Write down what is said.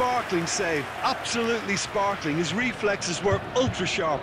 sparkling save, absolutely sparkling. His reflexes were ultra sharp.